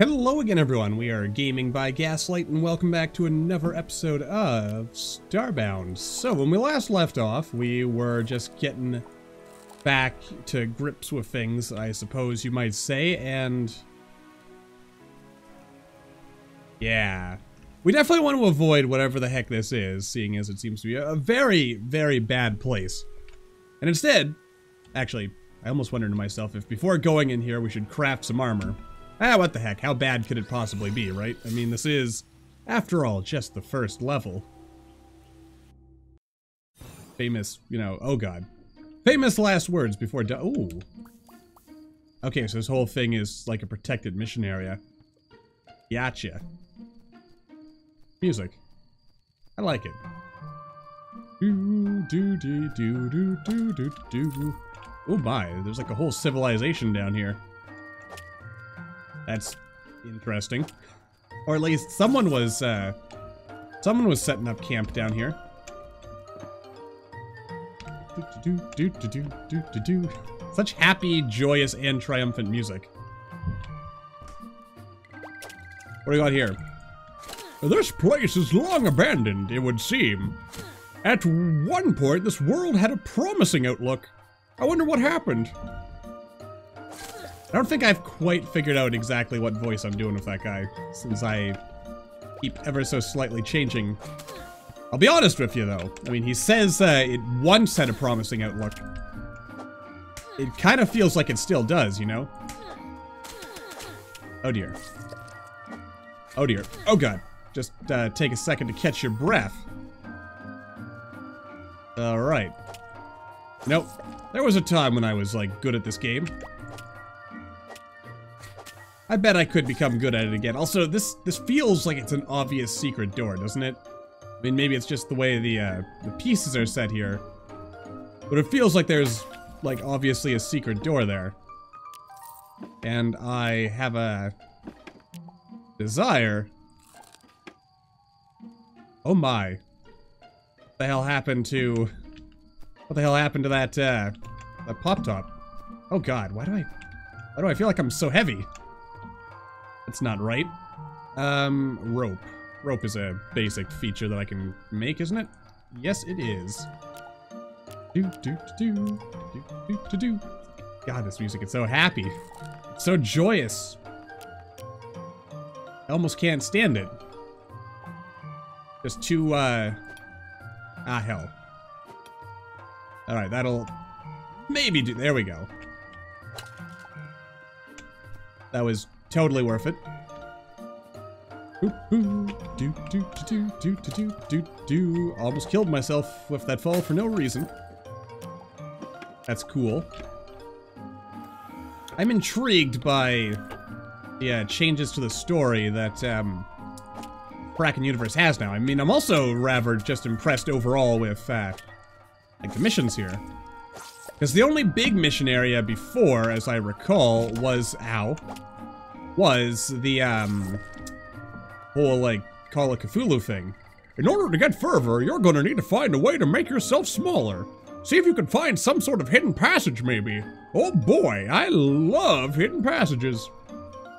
Hello again, everyone. We are Gaming by Gaslight, and welcome back to another episode of Starbound. So, when we last left off, we were just getting back to grips with things, I suppose you might say, and... yeah. We definitely want to avoid whatever the heck this is, seeing as it seems to be a very, very bad place. And instead... actually, I almost wondered to myself if before going in here we should craft some armor. Ah, what the heck, how bad could it possibly be, right? I mean, this is, after all, just the first level. Famous, you know, oh god. Famous last words before ooh. Okay, so this whole thing is like a protected mission area. Gotcha. Music. I like it. Oh my, there's like a whole civilization down here. That's interesting. Or at least someone was setting up camp down here. Such happy, joyous, and triumphant music. What do we got here? This place is long abandoned, it would seem. At one point, this world had a promising outlook. I wonder what happened. I don't think I've quite figured out exactly what voice I'm doing with that guy, since I keep ever so slightly changing. I'll be honest with you, though. I mean, he says it once had a promising outlook. It kind of feels like it still does, you know? Oh dear. Oh dear. Oh god. Just take a second to catch your breath. Alright. Nope. There was a time when I was, like, good at this game. I bet I could become good at it again. Also, this feels like it's an obvious secret door, doesn't it? I mean, maybe it's just the way the pieces are set here. But it feels like there's, like, obviously a secret door there. And I have a... desire. Oh my. What the hell happened to... what the hell happened to that, that pop-top? Oh god, why do I feel like I'm so heavy? That's not right. Rope. Rope is a basic feature that I can make, isn't it? Yes, it is. Do do do do do do do. God, this music is so happy. It's so joyous. I almost can't stand it. Just too hell. Alright, that'll maybe do. There we go. That was totally worth it. Almost killed myself with that fall for no reason. That's cool. I'm intrigued by the changes to the story that Frackin' Universe has now. I mean, I'm also rather just impressed overall with like the missions here. Because the only big mission area before, as I recall, was... ow. Was the, whole, like, Call of Cthulhu thing. In order to get further, you're gonna need to find a way to make yourself smaller. See if you can find some sort of hidden passage, maybe. Oh boy, I love hidden passages. I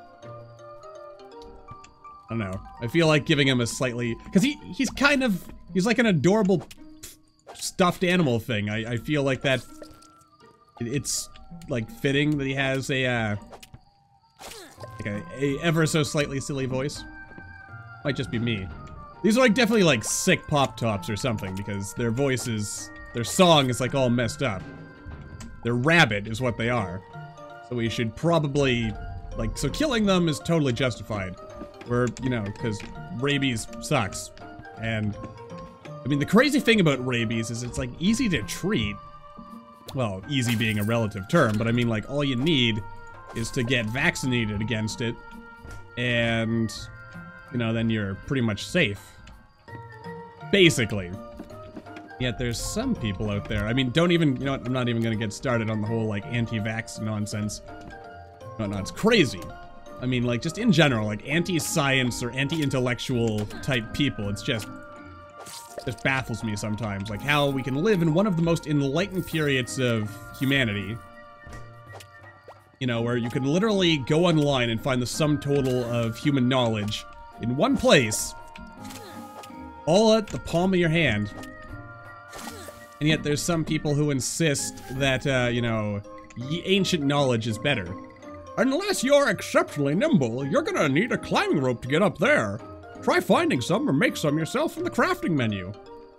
don't know. I feel like giving him a slightly... because he's kind of... he's like an adorable stuffed animal thing. I feel like that... it's, like, fitting that he has a, like a ever so slightly silly voice. Might just be me. These are like definitely like sick pop-tops or something, because their voices, their song is like all messed up. Their rabbit is what they are. So we should probably, like, so killing them is totally justified. We're, you know, because rabies sucks. And, I mean, the crazy thing about rabies is it's like easy to treat. Well, easy being a relative term, but I mean like all you need is to get vaccinated against it, and, you know, then you're pretty much safe. Basically. Yet there's some people out there, I mean, don't even, you know what, I'm not even gonna get started on the whole, like, anti-vax nonsense. No, it's crazy. I mean, like, just in general, like, anti-science or anti-intellectual type people, it's just baffles me sometimes. Like, how we can live in one of the most enlightened periods of humanity, you know, where you can literally go online and find the sum total of human knowledge in one place, all at the palm of your hand. And yet there's some people who insist that, you know, ancient knowledge is better. Unless you're exceptionally nimble, you're gonna need a climbing rope to get up there. Try finding some or make some yourself from the crafting menu.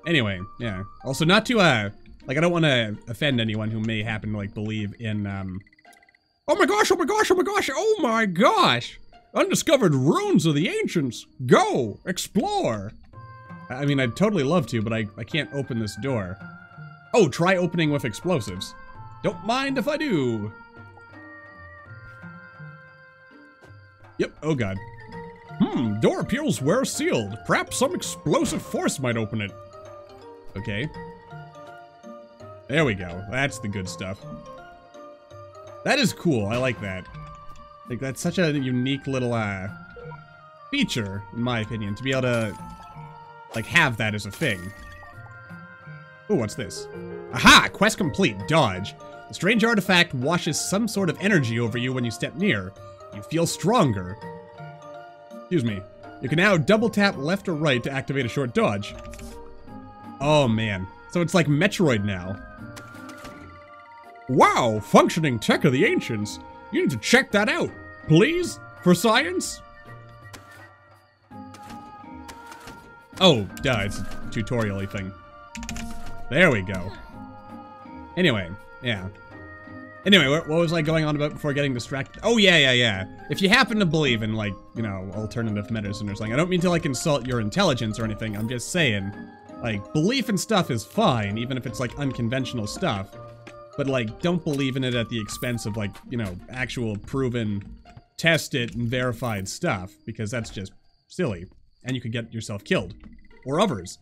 Anyway, yeah. Also, not to, like, I don't want to offend anyone who may happen to, like, believe in, oh my gosh, oh my gosh, oh my gosh, oh my gosh! Undiscovered ruins of the ancients! Go! Explore! I mean, I'd totally love to, but I can't open this door. Oh, try opening with explosives. Don't mind if I do! Yep, oh god. Hmm, door appears well sealed. Perhaps some explosive force might open it. Okay. There we go. That's the good stuff. That is cool. I like that. Like, that's such a unique little, feature, in my opinion, to be able to, like, have that as a thing. Ooh, what's this? Aha! Quest complete. Dodge. The strange artifact washes some sort of energy over you when you step near. You feel stronger. Excuse me. You can now double tap left or right to activate a short dodge. Oh, man. So it's like Metroid now. Wow, functioning tech of the ancients. You need to check that out, please, for science. Oh, duh, it's a tutorial-y thing. There we go. Anyway, yeah. Anyway, what was I going on about before getting distracted? Oh, yeah. If you happen to believe in, like, you know, alternative medicine or something, I don't mean to, like, insult your intelligence or anything, I'm just saying, like, belief in stuff is fine, even if it's, like, unconventional stuff. But, like, don't believe in it at the expense of, like, you know, actual proven, tested, and verified stuff. Because that's just silly. And you could get yourself killed. Or others.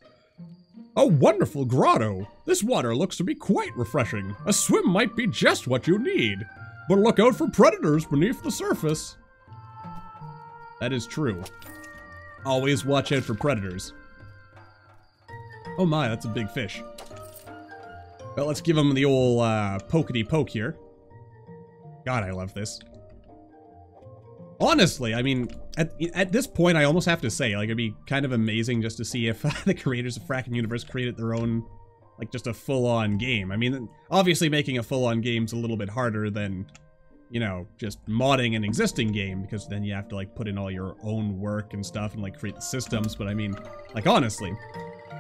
A wonderful grotto! This water looks to be quite refreshing. A swim might be just what you need. But look out for predators beneath the surface. That is true. Always watch out for predators. Oh my, that's a big fish. Well, let's give him the old pokety poke here. God, I love this. Honestly, I mean, at this point, I almost have to say, like, it'd be kind of amazing just to see if the creators of Frackin' Universe created their own, like, just a full-on game. I mean, obviously making a full-on game's a little bit harder than, you know, just modding an existing game, because then you have to, like, put in all your own work and stuff and, like, create the systems. But I mean, like, honestly,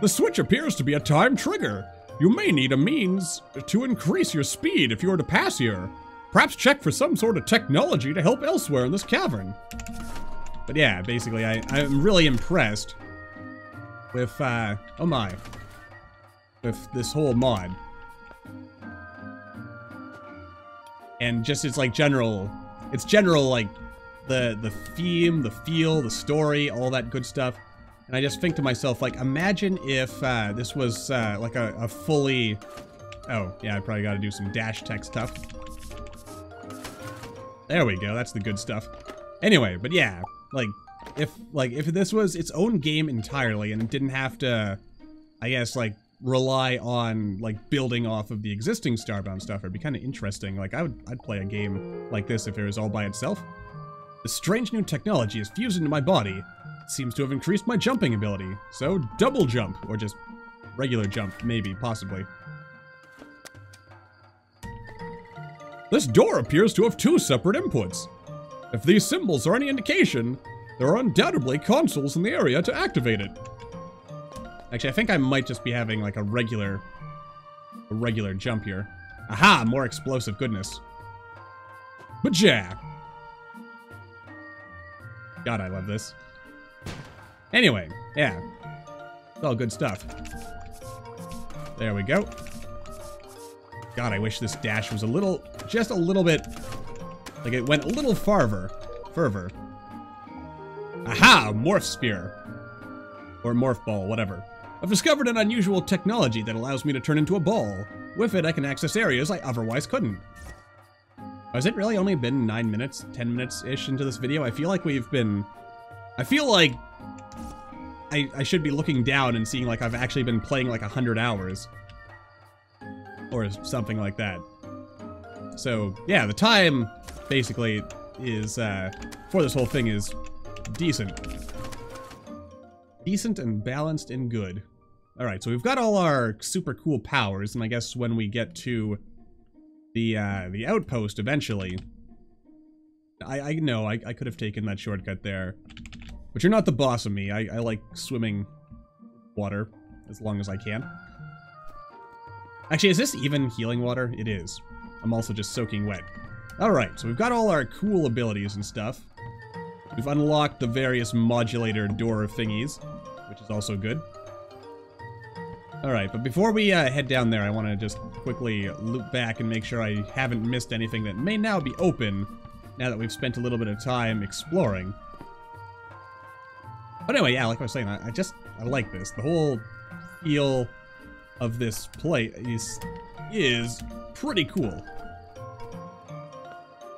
the switch appears to be a time trigger. You may need a means to increase your speed if you were to pass here. Perhaps check for some sort of technology to help elsewhere in this cavern. But yeah, basically, I'm really impressed with, oh my, with this whole mod. And just its, like, general, like, the theme, the feel, the story, all that good stuff. And I just think to myself, like, imagine if this was like a fully... Oh, yeah, I probably got to do some dash tech stuff. There we go. That's the good stuff. Anyway, but yeah, like if this was its own game entirely and it didn't have to, I guess, like, rely on, like, building off of the existing Starbound stuff, it'd be kind of interesting. Like, I'd play a game like this if it was all by itself. The strange new technology is fused into my body. Seems to have increased my jumping ability. So double jump, or just regular jump, maybe, possibly. This door appears to have two separate inputs. If these symbols are any indication, there are undoubtedly consoles in the area to activate it. Actually, I think I might just be having, like, a regular jump here. Aha, more explosive goodness. But yeah. God, I love this. Anyway, yeah, it's all good stuff. There we go. God, I wish this dash was a little, just a little bit, like, it went a little further. Aha, morph sphere. Or morph ball, whatever. I've discovered an unusual technology that allows me to turn into a ball. With it, I can access areas I otherwise couldn't. Has it really only been 9 minutes, 10 minutes-ish into this video? I feel like we've been, I feel like I should be looking down and seeing, like, I've actually been playing, like, 100 hours. Or something like that. So yeah, the time basically is for this whole thing is decent and balanced and good. All right, so we've got all our super cool powers, and I guess when we get to the outpost eventually, I know I could have taken that shortcut there, but you're not the boss of me. I like swimming water as long as I can. Actually, is this even healing water? It is. I'm also just soaking wet. All right, so we've got all our cool abilities and stuff. We've unlocked the various modulator door thingies, which is also good. All right, but before we head down there, I want to just quickly loop back and make sure I haven't missed anything that may now be open, now that we've spent a little bit of time exploring. But anyway, yeah, like I was saying, I like this. The whole feel of this play is pretty cool.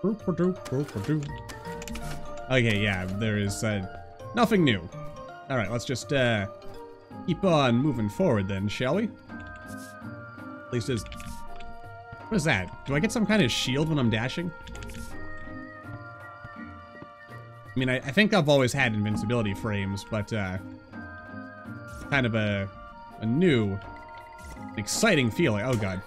Okay, yeah, there is nothing new. All right, let's just keep on moving forward then, shall we? At least there's... What is that? Do I get some kind of shield when I'm dashing? I mean, I think I've always had invincibility frames, but kind of a new, exciting feeling. Oh god.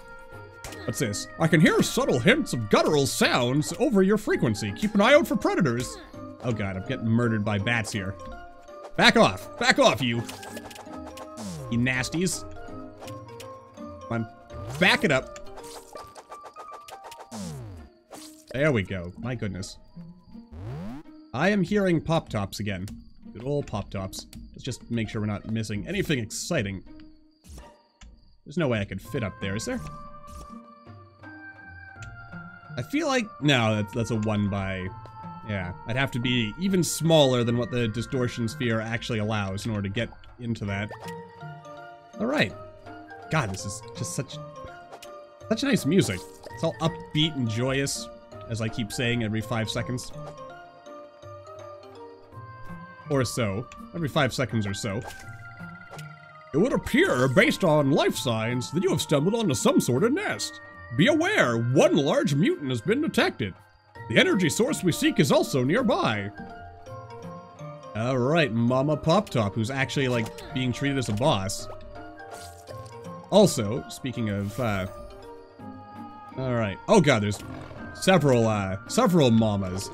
What's this? I can hear subtle hints of guttural sounds over your frequency. Keep an eye out for predators. Oh god, I'm getting murdered by bats here. Back off! Back off, you! You nasties. Come on. Back it up. There we go. My goodness. I am hearing pop-tops again. Good old pop-tops. Let's just make sure we're not missing anything exciting. There's no way I could fit up there, is there? I feel like... No, that's a 1x... Yeah, I'd have to be even smaller than what the distortion sphere actually allows in order to get into that. All right. God, this is just such nice music. It's all upbeat and joyous, as I keep saying every 5 seconds. Or so. Every 5 seconds or so. It would appear, based on life signs, that you have stumbled onto some sort of nest. Be aware, one large mutant has been detected. The energy source we seek is also nearby. All right, Mama Pop Top, who's actually, like, being treated as a boss. Also, speaking of, all right. Oh god, there's several mamas.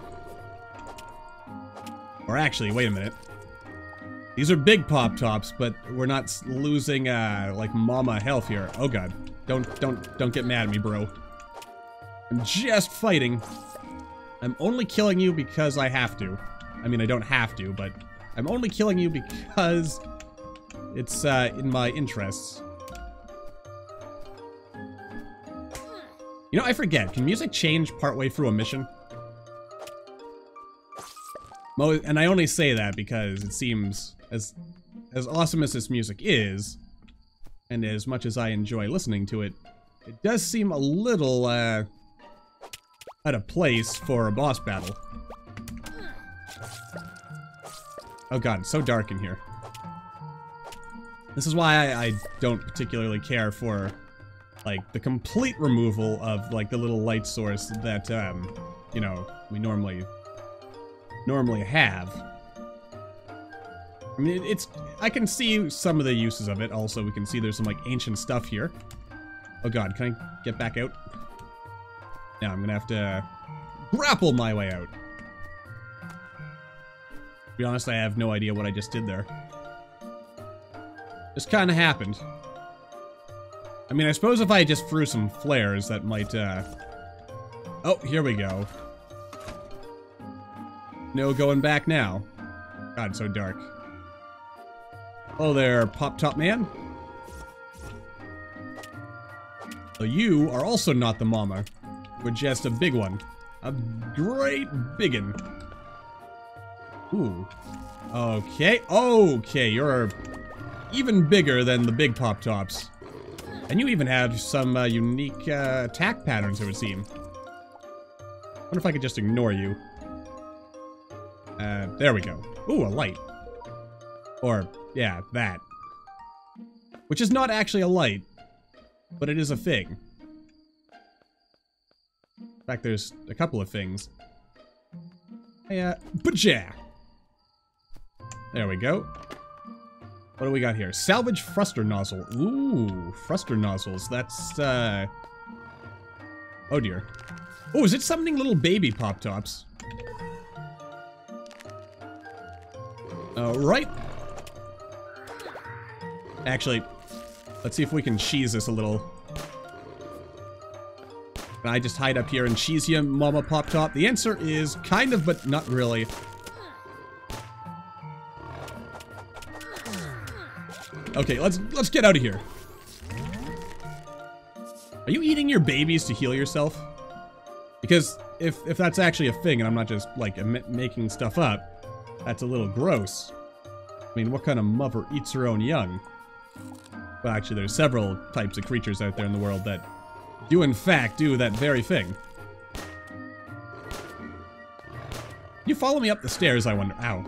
Or actually, wait a minute. These are big pop-tops, but we're not losing, like, mama health here. Oh god. Don't get mad at me, bro. I'm just fighting. I'm only killing you because I have to. I mean, I don't have to, but I'm only killing you because it's, in my interests. You know, I forget. Can music change partway through a mission? And I only say that because it seems, as awesome as this music is, and as much as I enjoy listening to it, it does seem a little out of place for a boss battle. Oh god, it's so dark in here. This is why I don't particularly care for, like, the complete removal of, like, the little light source that, you know, we normally have. I mean, I can see some of the uses of it. Also, we can see there's some, like, ancient stuff here. Oh god, can I get back out? Now I'm gonna have to grapple my way out. To be honest, I have no idea what I just did there. Just kinda happened. I mean, I suppose if I just threw some flares, that might, Oh, here we go. No going back now. God, so dark. Hello there, Pop-Top Man. So you are also not the mama. We're just a big one. A great biggin. Ooh. Okay. Okay, you're even bigger than the big Pop-Tops. And you even have some unique attack patterns, it would seem. I wonder if I could just ignore you. There we go. Ooh, a light. Or, yeah, that. Which is not actually a light, but it is a thing. fact, there's a couple of things. Yeah, baja. There we go. What do we got here? Salvage thruster nozzle. Ooh, thruster nozzles. That's oh dear. Oh, is it summoning little baby pop-tops? Alright. Actually, let's see if we can cheese this a little. Can I just hide up here and cheese you, Mama Pop-Top? The answer is kind of, but not really. Okay, let's get out of here. Are you eating your babies to heal yourself? Because if that's actually a thing and I'm not just, like, making stuff up, that's a little gross. I mean, what kind of mother eats her own young? Well, actually, there's several types of creatures out there in the world that do, in fact, do that very thing. You follow me up the stairs, I wonder. Ow.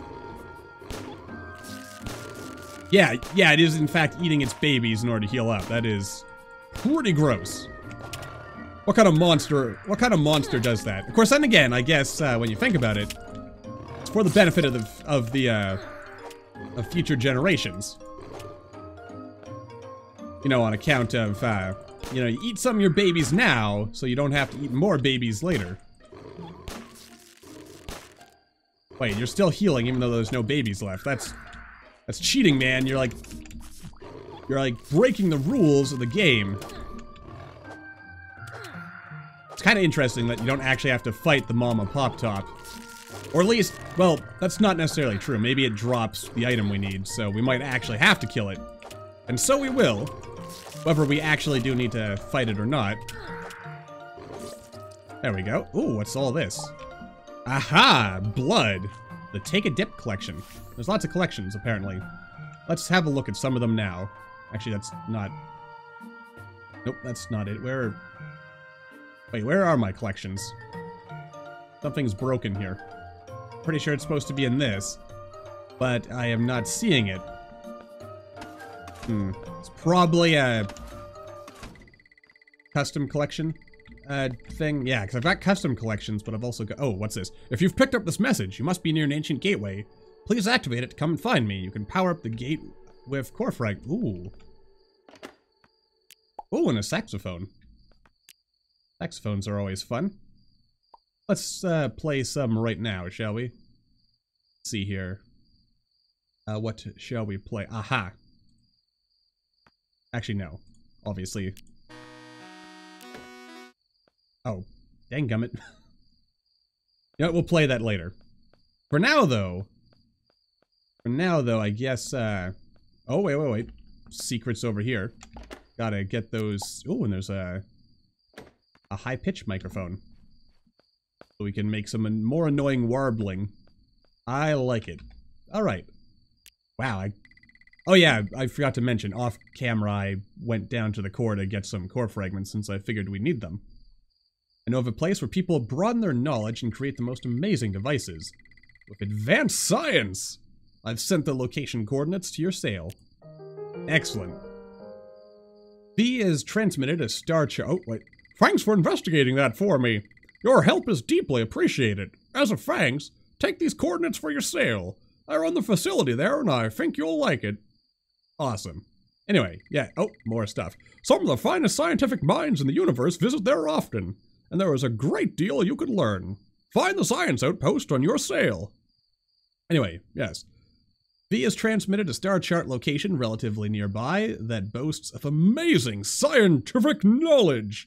Yeah, yeah, it is, in fact, eating its babies in order to heal up. That is pretty gross. What kind of monster does that? Of course, then again, I guess, when you think about it, it's for the benefit of future generations. You know, on account of, you know, you eat some of your babies now, so you don't have to eat more babies later. Wait, you're still healing even though there's no babies left. That's cheating, man. You're like breaking the rules of the game. It's kind of interesting that you don't actually have to fight the Mama Pop-Top. Or at least, well, that's not necessarily true. Maybe it drops the item we need, so we might actually have to kill it. And so we will. Whether we actually do need to fight it or not. There we go. Ooh, what's all this? Aha! Blood. The Take a Dip collection. There's lots of collections, apparently. Let's have a look at some of them now. Actually, that's not... Nope, that's not it. Where... Wait, where are my collections? Something's broken here. Pretty sure it's supposed to be in this. But I am not seeing it. Hmm. It's probably a custom collection thing. Yeah, because I've got custom collections, but I've also got... Oh, what's this? If you've picked up this message, you must be near an ancient gateway. Please activate it to come and find me. You can power up the gate with core frag. Ooh. Ooh, and a saxophone. Saxophones are always fun. Let's play some right now, shall we? Let's see here. What shall we play? Aha. Actually, no. Obviously. Oh. Dang gummit. You know what? We'll play that later. For now, though, I guess, Oh, wait. Secrets over here. Gotta get those... Ooh, and there's a high-pitch microphone. So we can make some more annoying warbling. I like it. Alright. Wow, Oh yeah, I forgot to mention, off camera I went down to the core to get some core fragments since I figured we need them. I know of a place where people broaden their knowledge and create the most amazing devices. With advanced science! I've sent the location coordinates to your sail. Excellent. B is transmitted as Star Cho- Oh, wait. Thanks for investigating that for me. Your help is deeply appreciated. As a thanks, take these coordinates for your sail. I run the facility there and I think you'll like it. Awesome. Anyway, yeah, oh, more stuff. Some of the finest scientific minds in the universe visit there often, and there is a great deal you could learn. Find the science outpost on your sail. Anyway, yes. V is transmitted a star chart location relatively nearby that boasts of amazing scientific knowledge.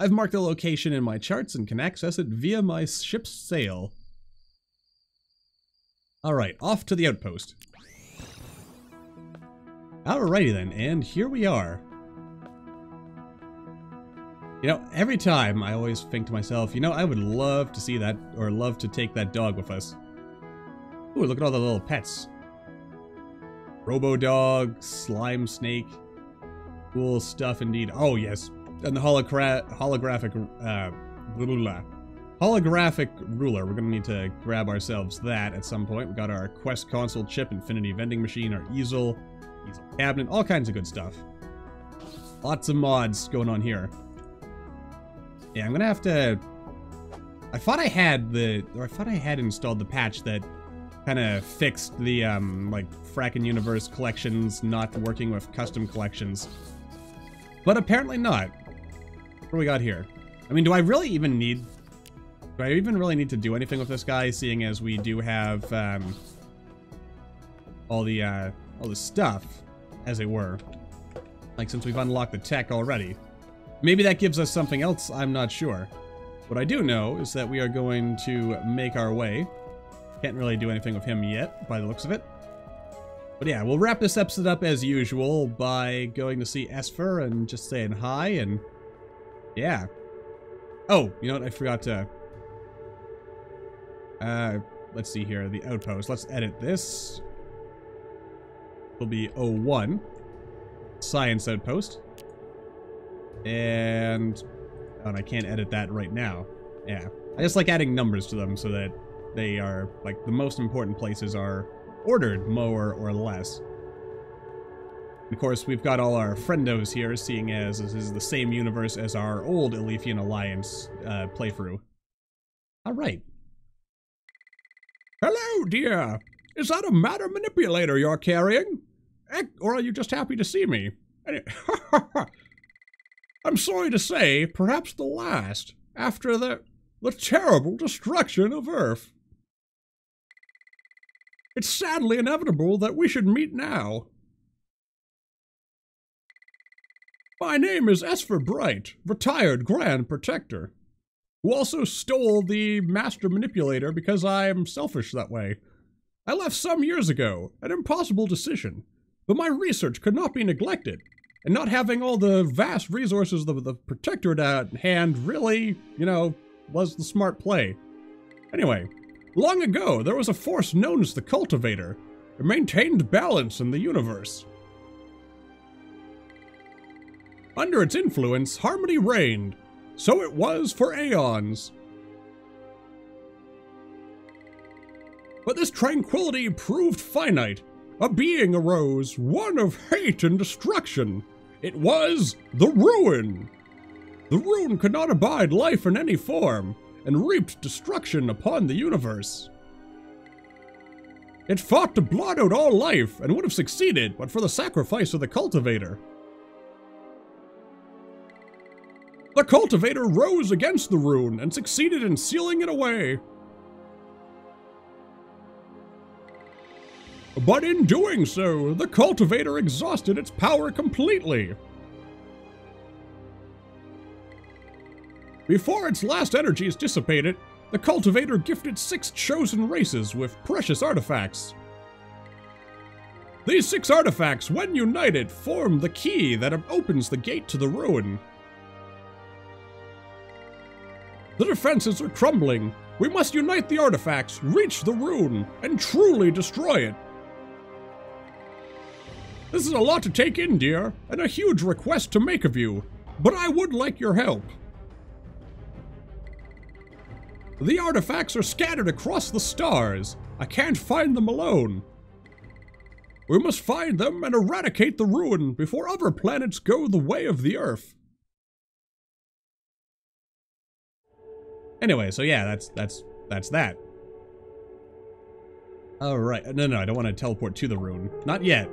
I've marked the location in my charts and can access it via my ship's sail. Alright, off to the outpost. Alrighty then, and here we are. You know, every time I always think to myself, you know, I would love to see that, or love to take that dog with us. Ooh, look at all the little pets. Robo-dog, slime snake. Cool stuff indeed. Oh, yes. And the holographic ruler. We're gonna need to grab ourselves that at some point. We got our quest console chip, infinity vending machine, our easel. Cabinet, all kinds of good stuff. Lots of mods going on here. Yeah, I'm gonna have to I thought I had the, or I thought I had installed the patch that kind of fixed the, like, Frackin' Universe collections not working with custom collections. But apparently not. What do we got here? I mean, do I really even need... Do I even really need to do anything with this guy, seeing as we do have, all the stuff, as it were. Like, since we've unlocked the tech already. Maybe that gives us something else, I'm not sure. What I do know is that we are going to make our way. Can't really do anything with him yet, by the looks of it. But yeah, we'll wrap this episode up as usual by going to see Esfer and just saying hi and... Yeah. Oh, you know what? I forgot to... let's see here. The outpost. Let's edit this. It'll be 01. Science outpost. And I can't edit that right now. Yeah. I just like adding numbers to them so that they are, like, the most important places are ordered more or less. Of course, we've got all our friendos here, seeing as this is the same universe as our old Elithian Alliance playthrough. Alright. Hello, dear! Is that a matter manipulator you're carrying? Or are you just happy to see me? I'm sorry to say, perhaps the last, after the terrible destruction of Earth. It's sadly inevitable that we should meet now. My name is Esfer Bright, retired Grand Protector, who also stole the Master Manipulator because I'm selfish that way. I left some years ago, an impossible decision, but my research could not be neglected, and not having all the vast resources of the Protectorate at hand really, you know, was the smart play. Anyway, long ago there was a force known as the Cultivator. It maintained balance in the universe. Under its influence, harmony reigned. So it was for aeons. But this tranquility proved finite. A being arose, one of hate and destruction. It was the Ruin. The Ruin could not abide life in any form, and reaped destruction upon the universe. It fought to blot out all life, and would have succeeded but for the sacrifice of the Cultivator. The Cultivator rose against the Ruin and succeeded in sealing it away. But in doing so, the Cultivator exhausted its power completely. Before its last energies dissipated, the Cultivator gifted 6 chosen races with precious artifacts. These 6 artifacts, when united, form the key that opens the gate to the Ruin. The defenses are crumbling. We must unite the artifacts, reach the Ruin, and truly destroy it. This is a lot to take in, dear, and a huge request to make of you, but I would like your help. The artifacts are scattered across the stars. I can't find them alone. We must find them and eradicate the Ruin before other planets go the way of the Earth. Anyway, so yeah, that's that. Alright, no, I don't want to teleport to the Ruin. Not yet.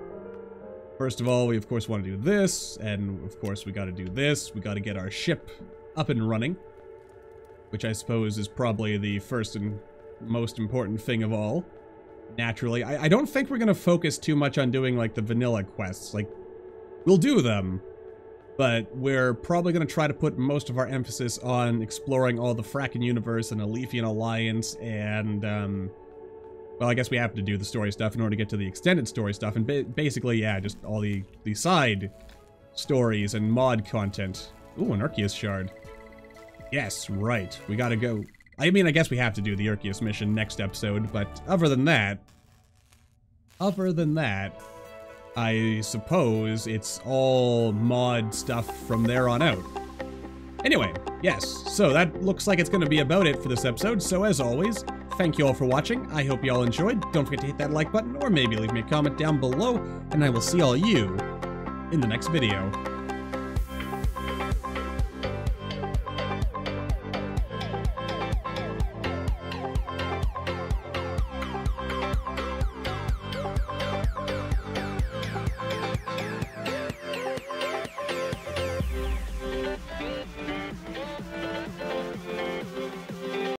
First of all, we of course want to do this, and of course we gotta do this. We gotta get our ship up and running. Which I suppose is probably the first and most important thing of all. Naturally, I don't think we're gonna focus too much on doing, like, the vanilla quests. Like, we'll do them. But we're probably going to try to put most of our emphasis on exploring all the Frackin' Universe and Elithian Alliance and, well, I guess we have to do the story stuff in order to get to the extended story stuff. And basically, yeah, just all the side stories and mod content. Ooh, an Erkius shard. Yes, right. We gotta go. I mean, I guess we have to do the Erkius mission next episode, but other than that... I suppose it's all mod stuff from there on out. Anyway, yes, so that looks like it's going to be about it for this episode, so as always, thank you all for watching, I hope you all enjoyed, don't forget to hit that like button, or maybe leave me a comment down below, and I will see all you in the next video.